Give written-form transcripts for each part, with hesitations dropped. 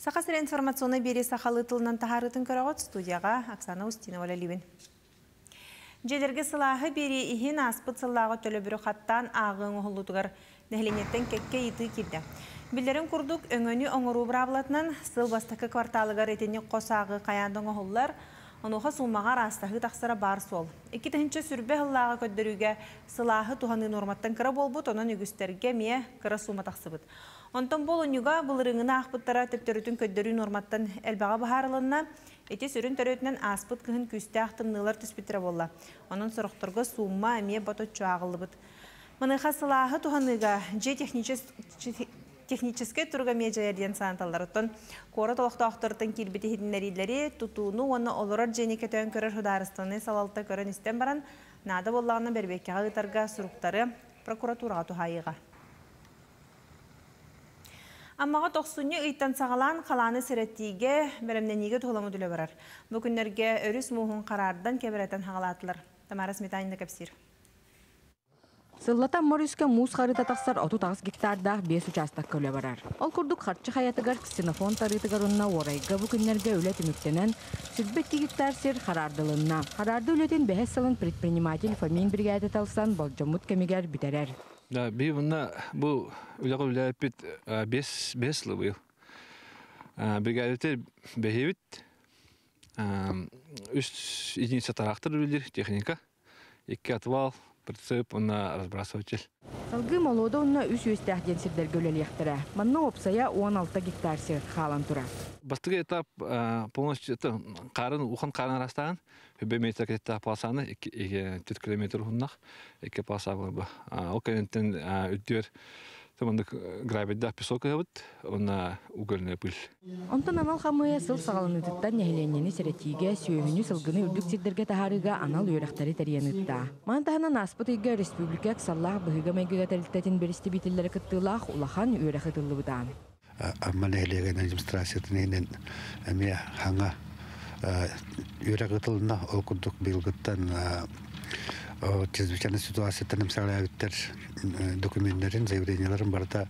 Сақасыр информационы бері сақалы тылынан тағарытын көрағыт студияға Оксана Устинова ләлевін. Жедерге сылағы бері ихин аспыт сылағы төлі бүрі қаттан ағың ұғылудығыр. Нәхіленеттен кәкке еті келді. Білдерін күрдік өңіні оңыру бұрабылатынан сыл бастықы кварталығыр етіне қосағы қаяндың ұғылылар. Онуға сулмаға растағы тақсыра бар сол. Екі тәнші сүрбе ғыллаға көддіруге сылағы туғаны норматтан кірі бол бұд, онын үгістерге мие кірі сулма тақсы бұд. Онтан бол ұнуға бұл рыңына ақпыттара төптірітін көддірі норматтан әлбаға бағарылына, әте сүрін төрөтінен аспыт күхін күсті ақтымнылар түспетірі болла. Онын сұрықтырғы сулма әме батотчу ағылы бұд. Мұныға сылағы туғаныға же технический турга меджаерден санталарыттан кора толықта ақтыртын келбеті хедінлерілері тұтуыны оны олырар және көтен көрір хударыстаны салалта көрін істен баран нады боллағына бербекке ғағытарға сұруқтары прокуратураға тұхайыға. Аммаға тоқсуны ұйттан сағалан қаланы сіреттейге бәрімденеге тұғыламы дүлі барар. Бүкіндерге өріс мұғын қарардан кебіреттен хағалатылар. Тамара Сметанинді кәпсир. Сыллатан Морюске муз қарыта тақсар 30 гектарда 5 участок көлі барар. Ол күрдік қарчы қаятығар ксенофон тарытығарынна орайға бүкінлерге өлеті мүктенен сүрбетті гектар сер қарардылынна. Қарарды өлетін бәхес сылын предприниматель Фомин бригады талсан болжамут кәмегер бітерер. Бей бұнна бұл үлігі үләпет 5 лы бұл. Бригадетер бәхевіт 3 единица тарақтыр өлдер техника, 2 атвал. Салгы молода онна үс-өстәхден сірдер көлелектірі. Манна опсая 16 гектар сер қалан тұра. Бастығы этап ұқын қарын арастаған, өбе метрік етті апаласаны 2 километр ұқыннақ, 2 апаласағылы бұл. Ол кәнеттен өтдер грабедді песок өбіт, онна ұғылыны бұл. Онтан анал қамыя сыл сағалын ұтыттан нәхіленені сәрәтейге сөйіні сылғыны үлдік сірдерге тағарыға анал өйрақтары тәрен ұтта. Мантағынан аспытыйға республикәк саллақ бұғыға мәгігәтәліктәтін бірісті бетілері күттілақ ұлақан өйрақтылы бұдан. Амман әйлеген администрацияның әме хаңа өйрақтылына оқындық белгіттан чрезвычайной ситуации тәнімсағалай әуіттер документтерін, заявленелерін барда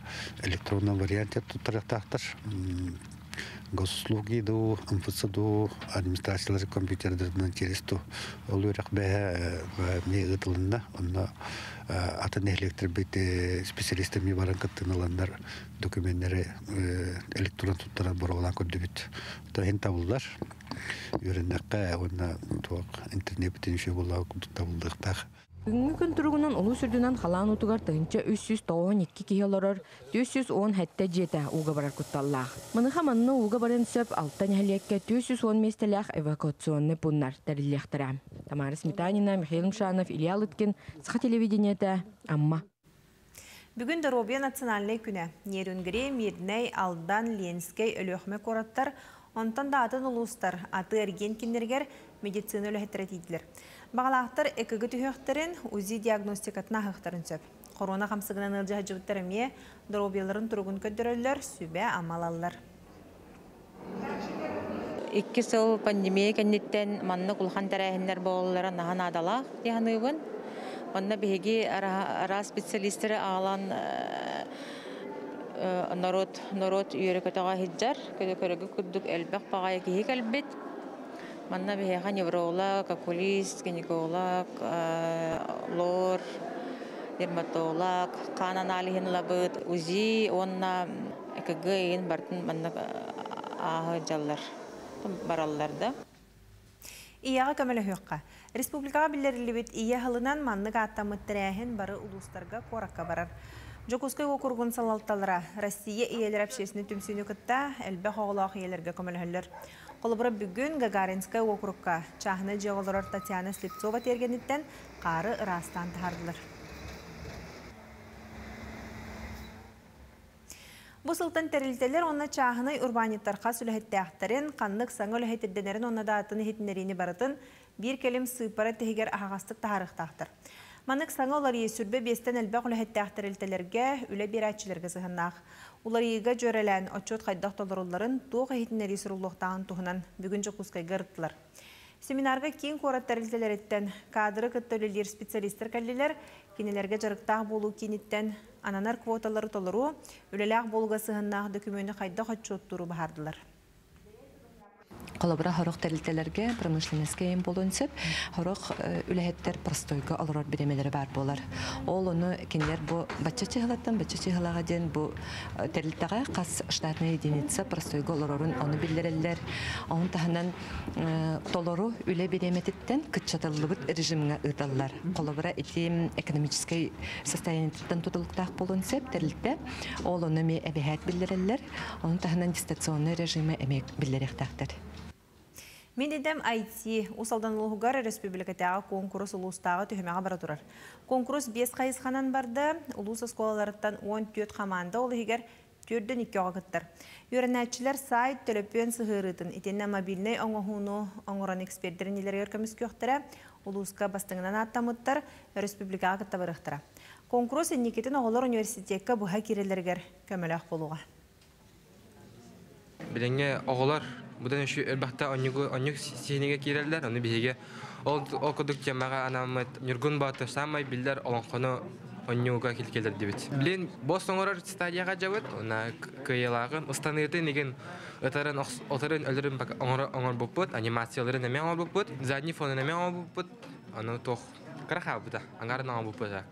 электронның варианты тұттырықтақтыр. Госуслуги ду, МФЦ ду, администрациялары компьютердерден тересту ол өйрек бәе ме ғытылында, онна атын электр бейті специалистер ме баран қыттың аландар документтері электрон тұттыран борғалан көрді бейт. Тағын табылдар, өріндіққа онна интернет бітін үші болау табылдықтақ. Үңгі күн тұрғынан ұлы сүрдінен қалан ұтығар тұғынша 392 кейелорыр, 310 әтті жеті ұға барар күтталлақ. Мұныға мұнны ұға барын сөп алттан әлекке 310 местелек эвакуационны бұннар тәрілектірі. Тамара Сметанина, Михаил Мшанов, Илья Лыткин, Сқа телевидениеті, Амма. Бүгін Дорубия национальный күні. Нерюнгри, Мирней, Алдан, Ленскей, Өліғме қораттар, онтан да атын ұлыстар, аты әрген кендергер медицина өлі Бағалақтар әкігі түйіқтерін өзі диагностикатына ғықтарын сөп. Корона қамсығынан ұлжы ғажыбыттарыме дұрубияларын тұрғын көддірілер, сөбе амалалылар. Екі сыл пандемия кәнеттен манны құлған тәрәйіндер болылары наған адалақ дейін ұйғын. Онына бейге ара специалистері ағалан народ үйері көтіға хиджар, көді-көрігі күддік әлбәқ бағай кейік әлбет. Манна бияға невролог, окулист, гинеколог, лор, дерматолог, қан аналиһин лабыт, УЗИ, онна ЭКГ-ин бартын манна ағы жаллар, бараллар да. Ияға көмілі хүйіққа. Республикаға білдерілебет ие ғылынан манныға аттамыттырәйін бары ұлыстарға қораққа барар. Жокускай окургун салалталара Россия иелер әпшесіні түмсүйіні күтті әлбі қоғылақ иелерге көмілігілер. Қолыбыры бүгін Гагаринскай окургқа чахны жеғылырыр Татьяна Слепцова тергенеттен қары ұрастан тағардылыр. Бұсылтын тәрілтелер онна чахны урбаниттарға сүліхетті ақтарын, қанлық саңы үліхеттерденерін онна да атын хетінеріне барытын бір келім сұйпары тегер ағастық тағарықтақтыр. Манық саңа олар есүрбі бестен әлбәқ үліхетті ақтырілтелерге үлі бері әтшілерге зығыннақ. Олар еге жөрелән отчет қайдақ толырыларын тоғы хетінер есірулықтағын тұғынан бүгін жүқұскай ғырыттылар. Семинарға кең қораттар үлзелер еттен, кадры көттөлілер специалистер кәлілер, кенелерге жарықтақ болу кенеттен, ананар квоталары толыру, үлеләқ болуға сығыннақ дөкімені қайда қатшоттыру бағардылар. Қалабыра хорық тәрілтелерге промышленеске ем болуынсып, хорық үләхеттер простойғы алырар беремелері бар болар. Ол оны кендер бұ бәтчі чығылаға ден бұ тәрілтіға қас штатны единица простойғы алырарын оны білдерелер. Оғын тағынан толыру үлі беремететтен күтчатылы бұд режиміңе ұдалылар. Қалабыра әтем экономический состояниеттен тұтылықтақ болуынсып тәрілтті. Ол оны ме әбіғәт білдерелер. Оғын тағынан дистанционный режимі әмек білдерелер. Мен едем IT ұсалдан ұлғығар республикатағы конкурс ұлыстағы түйімеға бара тұрар. Конкурс 5 қайысқанан барды, ұлыс ұсколаларыттан 14 қаманда олы егер 4-ден 2 оғағыттар. Юренәтшілер сайт төліппен сұғырытын, етенне мобильнай оңғығыну оңғыран экспертерін елер көркіміз көқтірі, ұлысқа бастыңынан аттамыттар, республикаға қытта барықтыра. Конкурс енекетін оғылар университетке бұға керелергер көміліқ болуға. Біліңе оғылар бұдан үші үрбақта өнік сенеге керелдер, оны бейге ол құдық жамаға анамыд нүргін баты самай білдер олыңқыны өнігіға келкелдер дебет. Білен бос оңырыр стадияға жауыд, она көйелағын ұстанырды неген ұтарын өлірін оңыр бұппыд, анимацияларын әмен оңыр бұппыд, задни фонын әмен оңыр бұппыд, оны тоқ қарақа бұда, аңғарын оңыр бұппыда.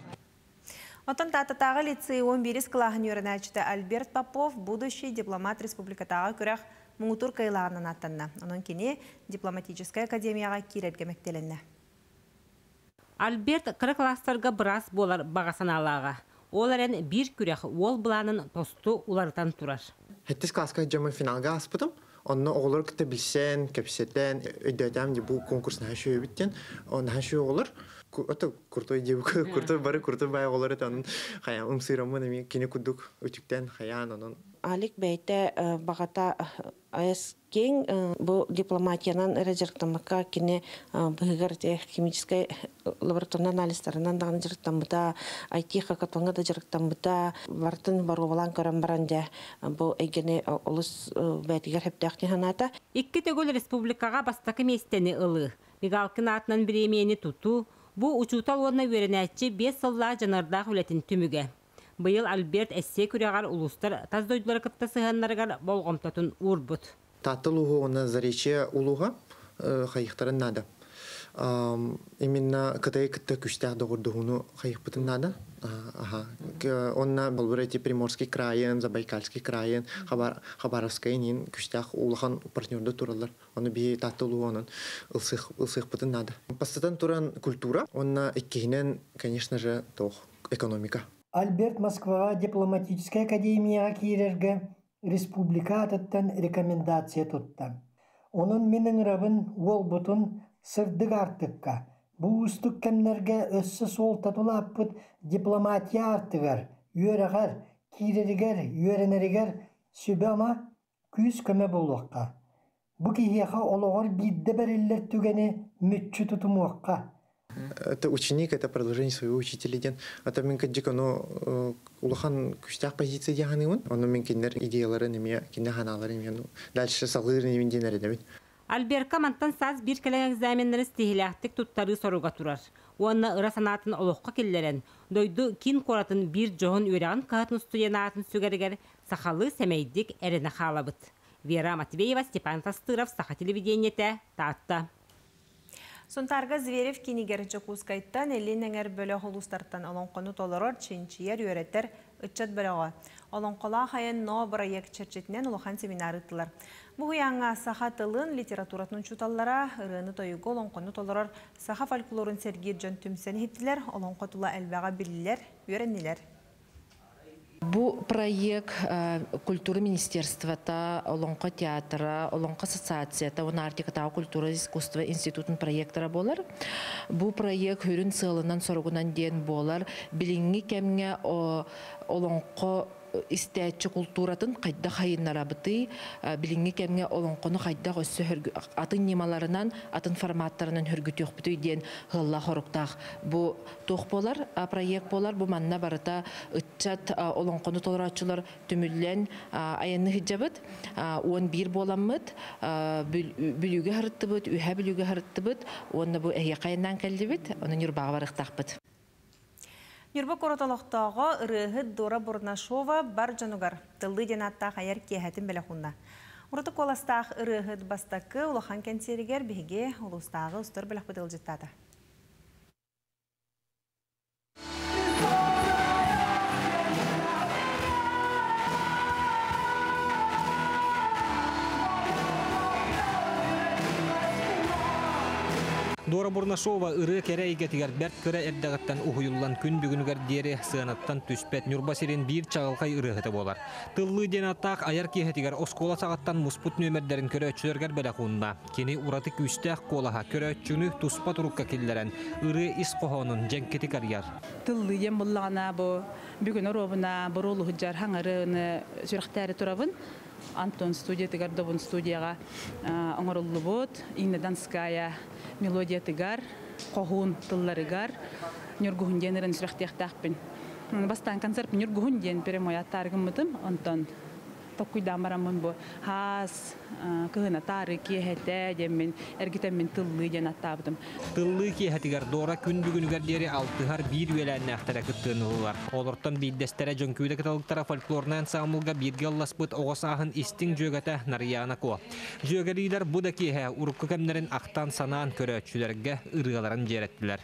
Отын тататағы лицей 11 қылағын өрінәчіті Альберт Попов будущий дипломат республикатағы күрәқ мұңытур қайлағынан аттанна. Оның кене дипломатическая академияға керерге мәктелінді. Альберт қырықластарға біраз болар бағасаналаға. Ол әрін бір күрәқ ол бұланын тосту олардан тұрар. Хеттес класқа жамын финалға аспыдым. Онны оғылыр күті білсен, көпсеттен, өйдәдәм де бұл конкурсын әші өйбіттен, оны әші оғылыр. Это крутой девка, крутой бары, крутой бай олар это он хаян умсирамы нами кинекудук учуктен хаян он. Алик бейте багата эскин бу дипломатиянан режиртамака кине бегарте химической лабораторный анализ тарнан дан режиртамбда айти хакатонга да режиртамбда вартын барувалан карамбранде бу эгене олус бейтигер хептахни ханата. Икки тегол республикага бастакы местени ылы. Бигалкын атнан биремени туту. Бұ ұчутал орна өрінәтші 5 сылла жанардақ үлетін түмігі. Бұйыл Альберт әссе күрегар ұлыстар таздойдылар қытта сығанларғар болғымтатын ұр бұд. Татыл ұғы оны зарече ұлыға қайықтарын нады. Именна қытай қытта күштәқ доғырдығыны қайық бұтын нады. Онна бұлбір әте Приморский крайын, Забайкальский крайын, Хабаровскай нен күштәқ ұлыған партнерді тұралар. Оны бей татылу оның ұлсық бұтын нады. Пастатан тұран культура, онна әккейінен, конечно же, тоқ экономика. Альберт Москва, дипломатическая академия керергі, республика атыттан рекомендация тұтты. Оның менің рабын ол бұтын сырдық артыққа. Бұл үстік кәмлерге өссі сол татула аппыт дипломатия артығар, үйеріғар, керерігер, үйерінерігер, сөбәма күйіс көмі болуаққа. Бұл кейеға олығыр бидді бәрілер түгені мүтчі тұтым уаққа. Это ученик, это продолжение своего учителя. Это мен кәдік оны улыған күштақ позиция дегені он. Оны мен кендер идеялары неме, кендер ханалары неме. Дальше салғыр немен денері дәбет. Альберт Камантан саз бір кәлің экзаменлері стихиляқтық тұттары соруға тұрар. Оны ұра санатын олыққа келдерін, дойды кин қоратын бір жоғын өріған қағытын студиянатын сүгергер сақалы сәмейдік әріні қалабыд. Вера Матвеева, Степан Тастыров, Сақа телевидениеті, Таатта. Сонтарға Зверев кенегер жүкускайттан, әлініңер бөлі қолыстартан олонқыны толырыр, ченчиер өреттер үтчет бөліға. Олонқыла қайын но бұрайек черчетінен ұлыған семинар ұттылар. Бұл яңа саха тылын литературатының чуталлара, ұрыны тойығы олонқыны толырыр, саха фольклорын сәргер жөн түмсен хептілер, олонқы тұла әлбәға білілер, өреннелер. Бұл проект культуры министерства, олонқа театра, олонқа ассоциация, оны артикатау культура искусства институтын проекттара болар. Бұл проект үрін сығылынан сорғынан ден болар. Біліңі кәміне олонқа истече культуратын кайда хайыннарабыты билинге кемге олонкону кайда көссө атын немаларынан атын форматтарынан хүргүтөкпүтүй ден хылла хоруктак бу тохполар проект болар бу манна барыта ытчат олонкону толорачылар түмүллен аянны хиджабыт 11 боламмыт бүлүгө харыттыбыт үһэ бүлүгө харыттыбыт онна бу эге кайындан келдибит онун Нюрбага барыктакпыт. Нюрба короталоқтағы ұрығы Дора Бурнашова бар жанугар тылды денаттақ айар кехетін біліқында. Ұрыты қоластақ ұрығы бастақы ұлақан кәнсерігер беге ұлыстағы ұстыр біліқ бұдыл жеттады. Дора Бурнашова ыры керейге тигер берт көре эрдегаттан уйуллан күн бүгүнгөр дере сыанаттан түспет Нюрба сирин бир чагылкай ырыгыты болар. Тыллы денатак аяр кехе тигер оскола сагаттан муспут нөмердерин көрөчүлөргөр белакунда. Кени ураты күстөк колага көрөчүнү туспа турукка киллерен ыры ис кохонун женкети карьер. Тыллы ем буллана бу бүгүн робуна бурулу жар хаңырыны сүрхтери турабын. Антон студия тигер добун студияга оңоруллу бот, инде данская мелодия тигар, кохун тылларыгар, Нюргухун денерин сүрөктөктөкпүн. Бастан концерт Нюргухун ден перемоя таргымытым, онтон токуйдан барамын бу. Хас, кыгына тары кехете демин, эргитен мен тыллы ден аттабдым. Тыллы кехетигер Дора күн бүгүнгөр дери алтыгар бир үеләнне ахтара кыттынылар. Олортон бейдестере жөнкүйле кыталыктара фольклорна ансамблга бирге алласпыт огосаахын истиң жөгөтө нарыяана ко. Жөгөлүйлөр бу да кехе урукка кемнерин актан санаан көрөөчүлөргө ырыгаларын жереттилер.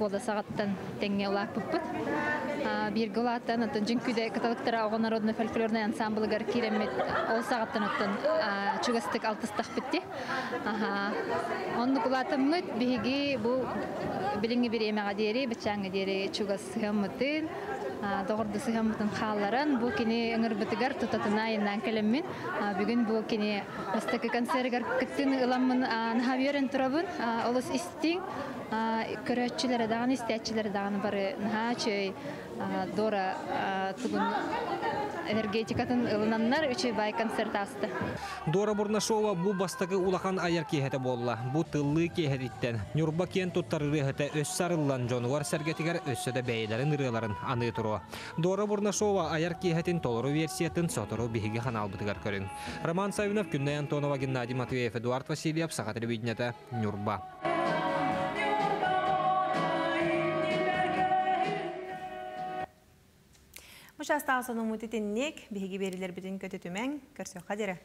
Қолда сағаттан тәңге олақ бұппыт. Бергі олақтан ұттын жүнкүйде каталықтыра оған народны фольклорный ансамблығыр керемет ол сағаттан ұттын чүгістік алтыстық бітті. Оның олақтымыт беге бұл біліңі бір емеға дері, бітшаңы дері чүгістігім ұттын, доғырдысығым ұттын қаларын бұл кені үңір бітігір тұтатына еннан кәліммен. Бүгін бұл кені ұстықы концергер күттін ұламын нағаверін тұрабын, олыс істің көрөтчүлөр дагы истечилер дагы бары начай Дора тугун энергетикатын ылынаннар үчү бай концерт асты. Дора Бурнашова бу бастагы улахан аяр кехете болла. Бу тыллы кехеттен Нюрба кен туттары рехете өс сарыллан жануар сергетигер өссөдө бейлерин ырыларын аны туру. Дора Бурнашова аяр кехетин толору версиятын сотору биге ханалбытыгар көрүн. Роман Савинов, Күннай Антонова, Геннадий Матвеев, Эдуард Василияп, Саха телевидениеде Нюрба. Мушастаусану мутитинник, беги берилер битин көтетүмен, көрсө кадире.